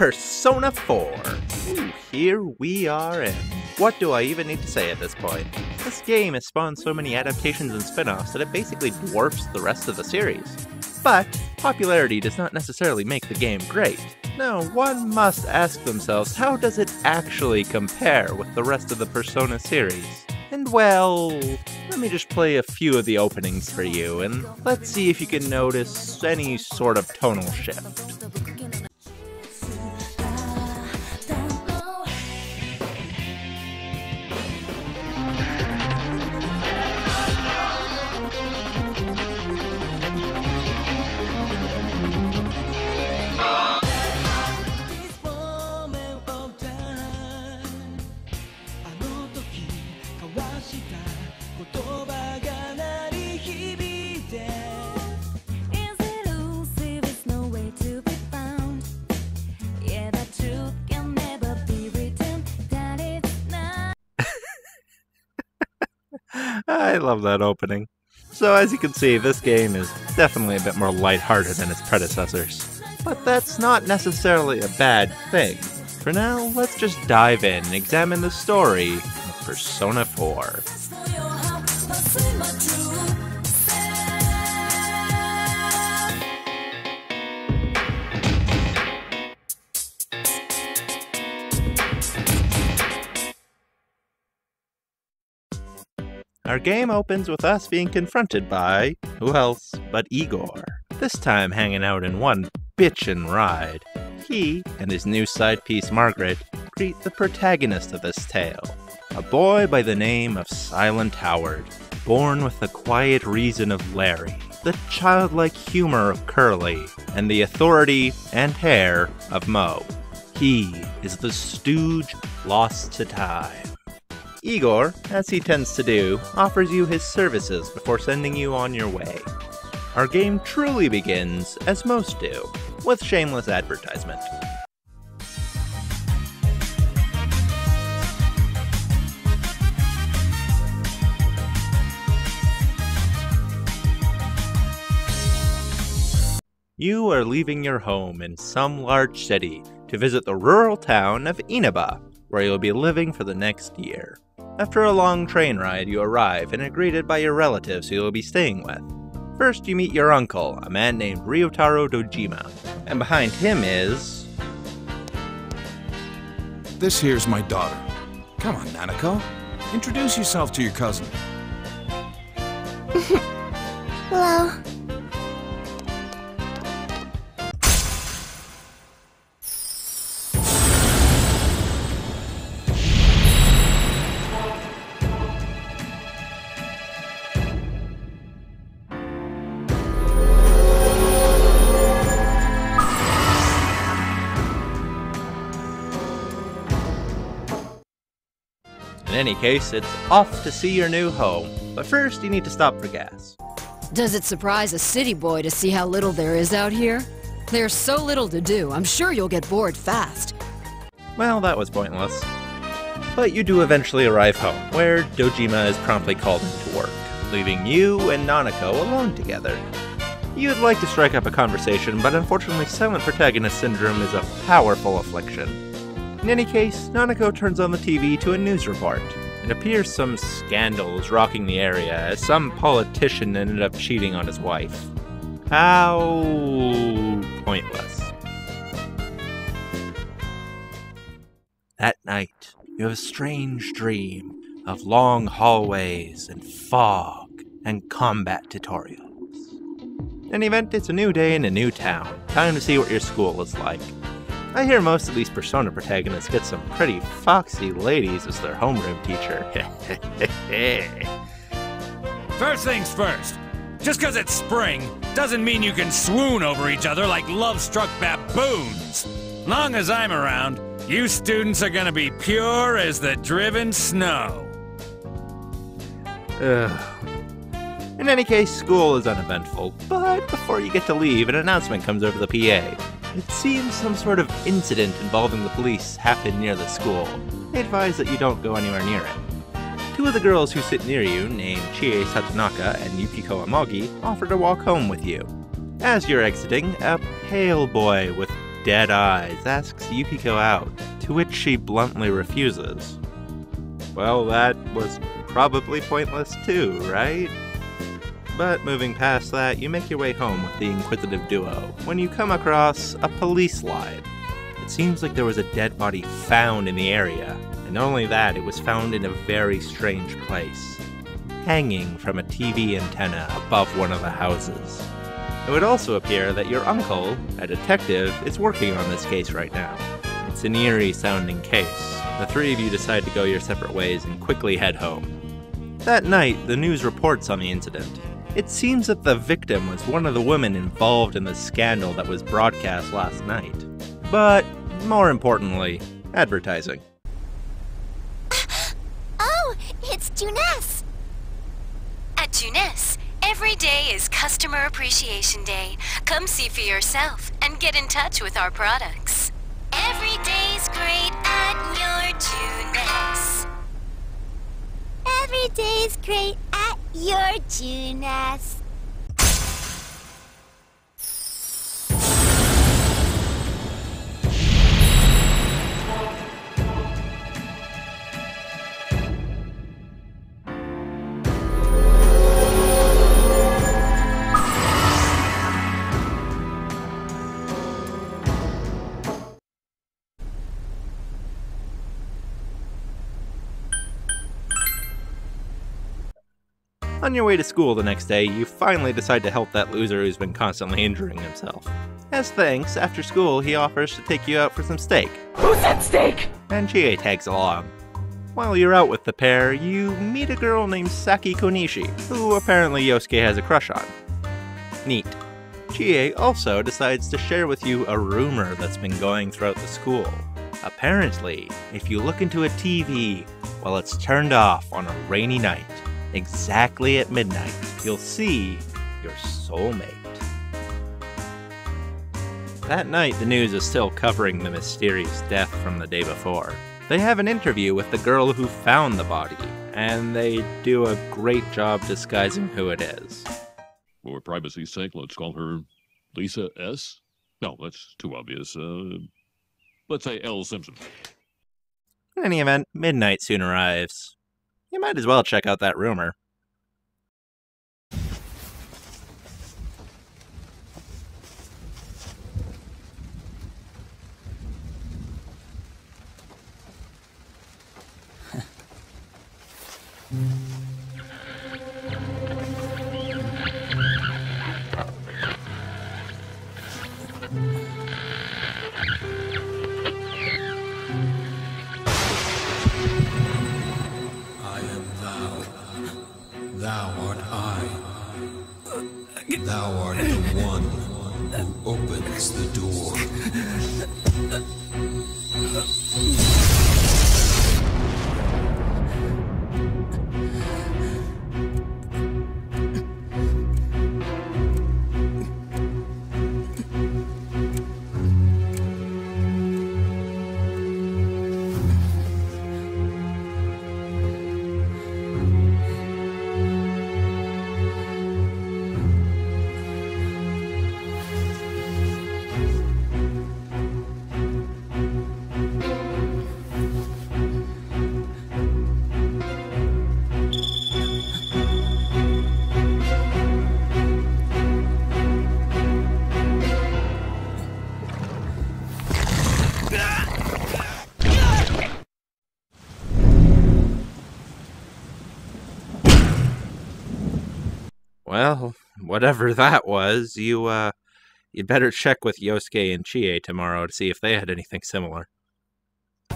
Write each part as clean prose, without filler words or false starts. Persona 4. Ooh, here we are in. What do I even need to say at this point? This game has spawned so many adaptations and spin-offs that it basically dwarfs the rest of the series. But popularity does not necessarily make the game great. No, one must ask themselves, how does it actually compare with the rest of the Persona series? And well, let me just play a few of the openings for you, and let's see if you can notice any sort of tonal shift. I love that opening. So as you can see, this game is definitely a bit more lighthearted than its predecessors. But that's not necessarily a bad thing. For now, let's just dive in and examine the story of Persona 4. Our game opens with us being confronted by, who else but Igor, this time hanging out in one bitchin' ride. He and his new side piece Margaret greet the protagonist of this tale, a boy by the name of Silent Howard, born with the quiet reason of Larry, the childlike humor of Curly, and the authority and hair of Moe. He is the stooge lost to time. Igor, as he tends to do, offers you his services before sending you on your way. Our game truly begins, as most do, with shameless advertisement. You are leaving your home in some large city to visit the rural town of Inaba, where you'll be living for the next year. After a long train ride, you arrive and are greeted by your relatives who you'll be staying with. First, you meet your uncle, a man named Ryotaro Dojima, and behind him is... This here's my daughter. Come on, Nanako. Introduce yourself to your cousin. Hello. In any case, it's off to see your new home, but first you need to stop for gas. Does it surprise a city boy to see how little there is out here? There's so little to do, I'm sure you'll get bored fast. Well, that was pointless. But you do eventually arrive home, where Dojima is promptly called into work, leaving you and Nanako alone together. You'd like to strike up a conversation, but unfortunately silent protagonist syndrome is a powerful affliction. In any case, Nanako turns on the TV to a news report. It appears some scandal is rocking the area as some politician ended up cheating on his wife. How pointless. That night, you have a strange dream of long hallways and fog and combat tutorials. In any event, it's a new day in a new town. Time to see what your school is like. I hear most of these Persona protagonists get some pretty foxy ladies as their homeroom teacher. First things first, just because it's spring doesn't mean you can swoon over each other like love-struck baboons. Long as I'm around, you students are gonna be pure as the driven snow. In any case, school is uneventful, but before you get to leave, an announcement comes over the PA. It seems some sort of incident involving the police happened near the school. They advise that you don't go anywhere near it. Two of the girls who sit near you, named Chie Satanaka and Yukiko Amagi, offer to walk home with you. As you're exiting, a pale boy with dead eyes, asks Yukiko out, to which she bluntly refuses. Well, that was probably pointless too, right? But moving past that, you make your way home with the inquisitive duo, when you come across a police line. It seems like there was a dead body found in the area, and not only that, it was found in a very strange place, hanging from a TV antenna above one of the houses. It would also appear that your uncle, a detective, is working on this case right now. It's an eerie-sounding case. The three of you decide to go your separate ways and quickly head home. That night, the news reports on the incident. It seems that the victim was one of the women involved in the scandal that was broadcast last night. But, more importantly, advertising. Oh, it's Junes! At Junes, every day is Customer Appreciation Day. Come see for yourself and get in touch with our products. Every day's great at your Junes. Every day's great at your Junes. On your way to school the next day, you finally decide to help that loser who's been constantly injuring himself. As thanks, after school, he offers to take you out for some steak. Who said steak? And Chie tags along. While you're out with the pair, you meet a girl named Saki Konishi, who apparently Yosuke has a crush on. Neat. Chie also decides to share with you a rumor that's been going throughout the school. Apparently, if you look into a TV while it's turned off on a rainy night, exactly at midnight, you'll see your soulmate. That night, the news is still covering the mysterious death from the day before. They have an interview with the girl who found the body, and they do a great job disguising who it is. For privacy's sake, let's call her Lisa S. No, that's too obvious. Let's say L. Simpson. In any event, midnight soon arrives. You might as well check out that rumor. Thou art I. Thou art the one who opens the door. Well, whatever that was, you'd better check with Yosuke and Chie tomorrow to see if they had anything similar.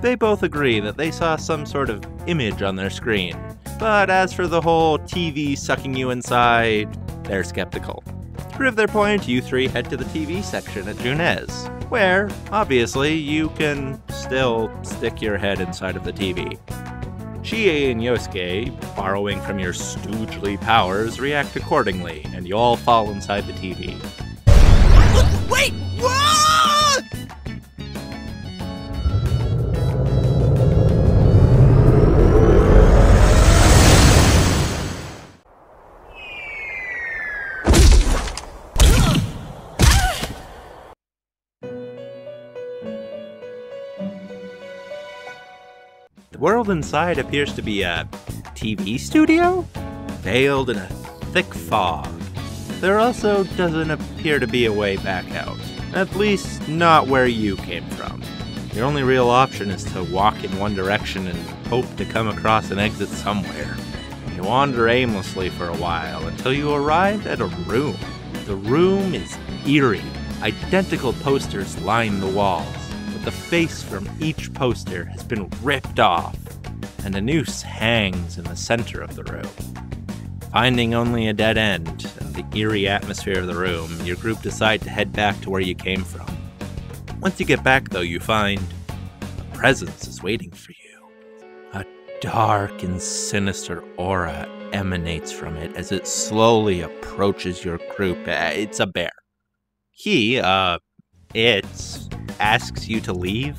They both agree that they saw some sort of image on their screen, but as for the whole TV sucking you inside, they're skeptical. To prove their point, you three head to the TV section at Junes, where, obviously, you can still stick your head inside of the TV. Chie and Yosuke, borrowing from your stoogely powers, react accordingly, and you all fall inside the TV. Wait! Whoa! world inside appears to be a TV studio, veiled in a thick fog. There also doesn't appear to be a way back out, at least not where you came from. Your only real option is to walk in one direction and hope to come across an exit somewhere. You wander aimlessly for a while until you arrive at a room. The room is eerie. Identical posters line the walls, but the face from each poster has been ripped off, and a noose hangs in the center of the room. Finding only a dead end and the eerie atmosphere of the room, your group decide to head back to where you came from. Once you get back, though, you find a presence is waiting for you. A dark and sinister aura emanates from it as it slowly approaches your group. It's a bear. It asks you to leave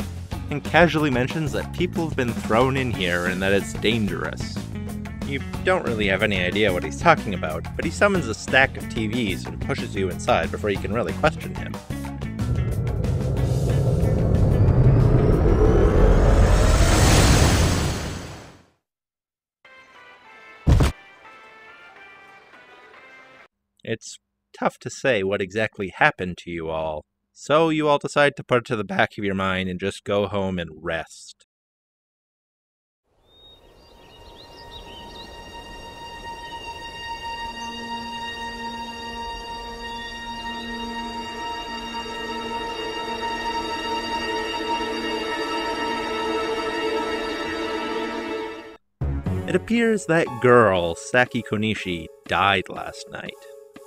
and casually mentions that people have been thrown in here and that it's dangerous. You don't really have any idea what he's talking about, but he summons a stack of TVs and pushes you inside before you can really question him. It's tough to say what exactly happened to you all, so you all decide to put it to the back of your mind and just go home and rest. It appears that girl, Saki Konishi, died last night.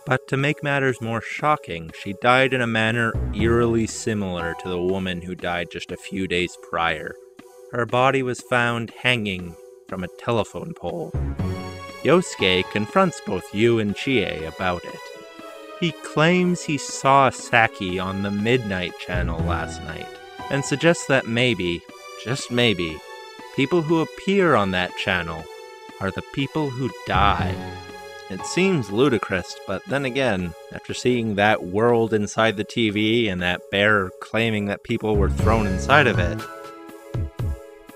But to make matters more shocking, she died in a manner eerily similar to the woman who died just a few days prior. Her body was found hanging from a telephone pole. Yosuke confronts both you and Chie about it. He claims he saw Saki on the Midnight Channel last night, and suggests that maybe, just maybe, people who appear on that channel are the people who die. It seems ludicrous, but then again, after seeing that world inside the TV and that bear claiming that people were thrown inside of it,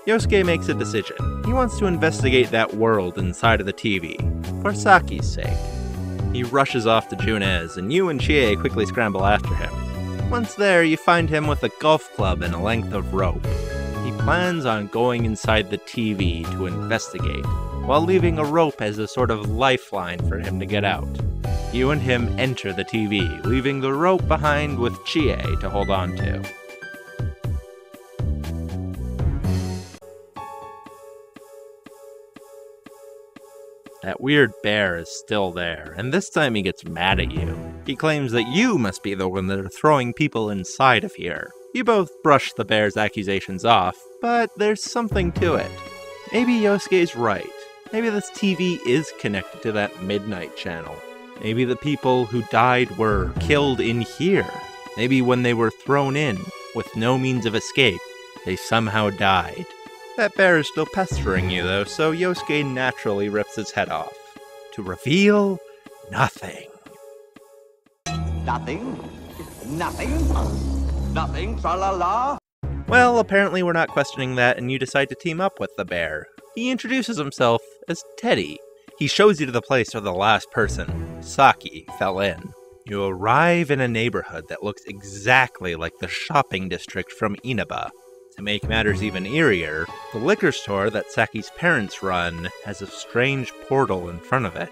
Yosuke makes a decision. He wants to investigate that world inside of the TV, for Saki's sake. He rushes off to Junes, and you and Chie quickly scramble after him. Once there, you find him with a golf club and a length of rope. He plans on going inside the TV to investigate, while leaving a rope as a sort of lifeline for him to get out. You and him enter the TV, leaving the rope behind with Chie to hold on to. That weird bear is still there, and this time he gets mad at you. He claims that you must be the one that are throwing people inside of here. You both brush the bear's accusations off, but there's something to it. Maybe Yosuke's right. Maybe this TV is connected to that Midnight Channel. Maybe the people who died were killed in here. Maybe when they were thrown in, with no means of escape, they somehow died. That bear is still pestering you though, so Yosuke naturally rips his head off. To reveal nothing. Nothing? Nothing? Nothing, tra-la-la? Well, apparently we're not questioning that, and you decide to team up with the bear. He introduces himself as Teddy. He shows you to the place where the last person, Saki, fell in. You arrive in a neighborhood that looks exactly like the shopping district from Inaba. To make matters even eerier, the liquor store that Saki's parents run has a strange portal in front of it.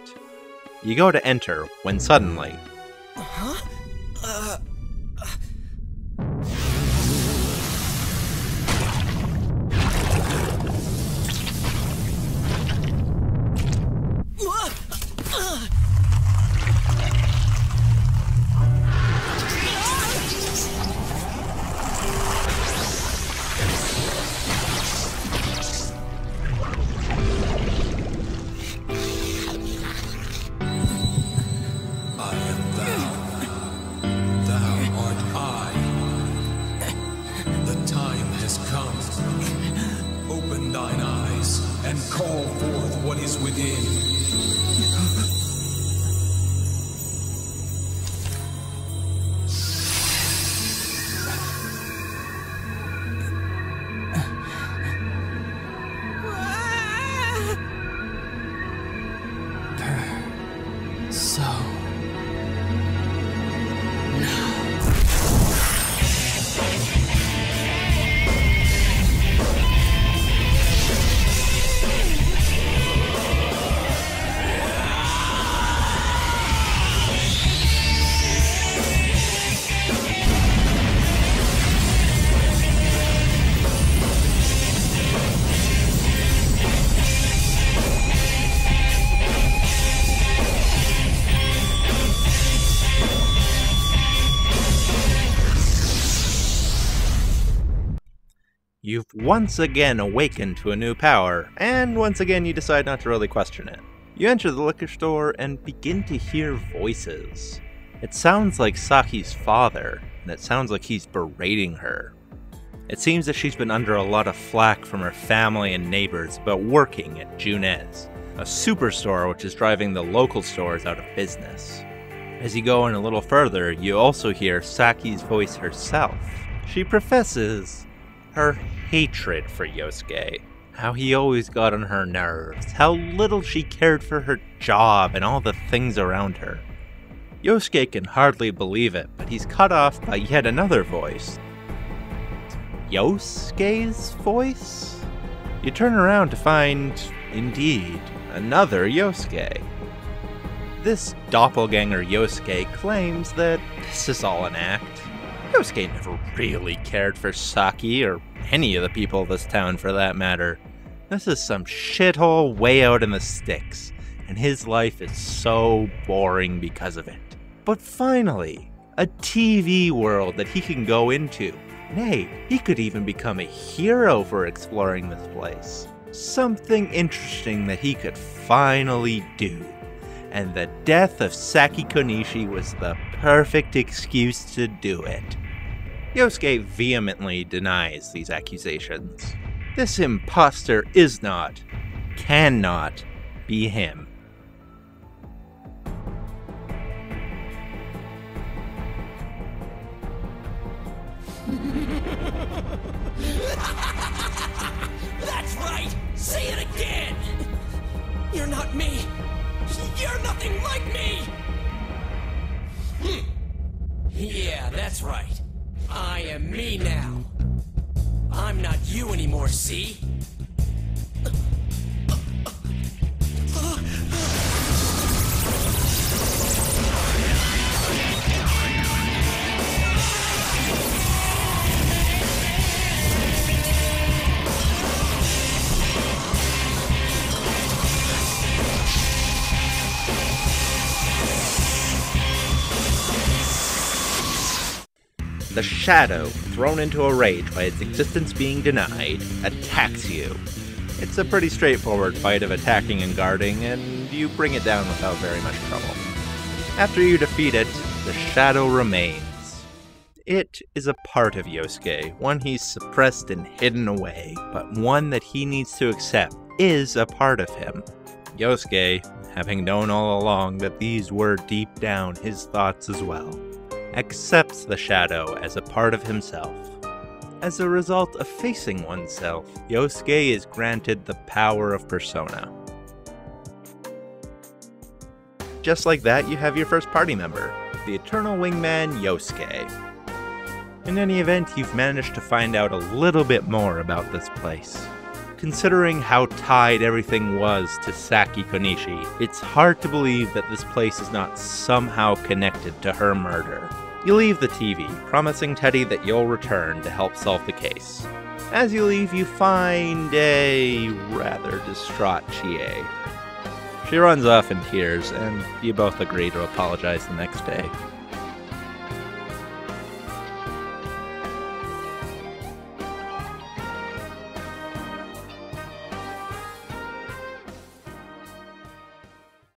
You go to enter when suddenly... Huh? You've once again awakened to a new power, and once again you decide not to really question it. You enter the liquor store and begin to hear voices. It sounds like Saki's father, and it sounds like he's berating her. It seems that she's been under a lot of flack from her family and neighbors about working at Junes, a superstore which is driving the local stores out of business. As you go in a little further, you also hear Saki's voice herself. She professes her hatred for Yosuke, how he always got on her nerves, how little she cared for her job and all the things around her. Yosuke can hardly believe it, but he's cut off by yet another voice. Yosuke's voice? You turn around to find, indeed, another Yosuke. This doppelganger Yosuke claims that this is all an act. Yosuke never really cared for Saki or any of the people of this town for that matter. This is some shithole way out in the sticks, and his life is so boring because of it. But finally, a TV world that he can go into. Nay, he could even become a hero for exploring this place. Something interesting that he could finally do. And the death of Saki Konishi was the perfect excuse to do it. Yosuke vehemently denies these accusations. This imposter is not, cannot be him. That's right! Say it again! You're not me! You're nothing like me! Yeah, that's right. I am me now. I'm not you anymore, see? The shadow, thrown into a rage by its existence being denied, attacks you. It's a pretty straightforward fight of attacking and guarding, and you bring it down without very much trouble. After you defeat it, the shadow remains. It is a part of Yosuke, one he's suppressed and hidden away, but one that he needs to accept is a part of him. Yosuke, having known all along that these were deep down his thoughts as well, accepts the shadow as a part of himself. As a result of facing oneself, Yosuke is granted the power of persona. Just like that, you have your first party member, the eternal wingman Yosuke. In any event, you've managed to find out a little bit more about this place. Considering how tied everything was to Saki Konishi, it's hard to believe that this place is not somehow connected to her murder. You leave the TV, promising Teddy that you'll return to help solve the case. As you leave, you find a rather distraught Chie. She runs off in tears, and you both agree to apologize the next day.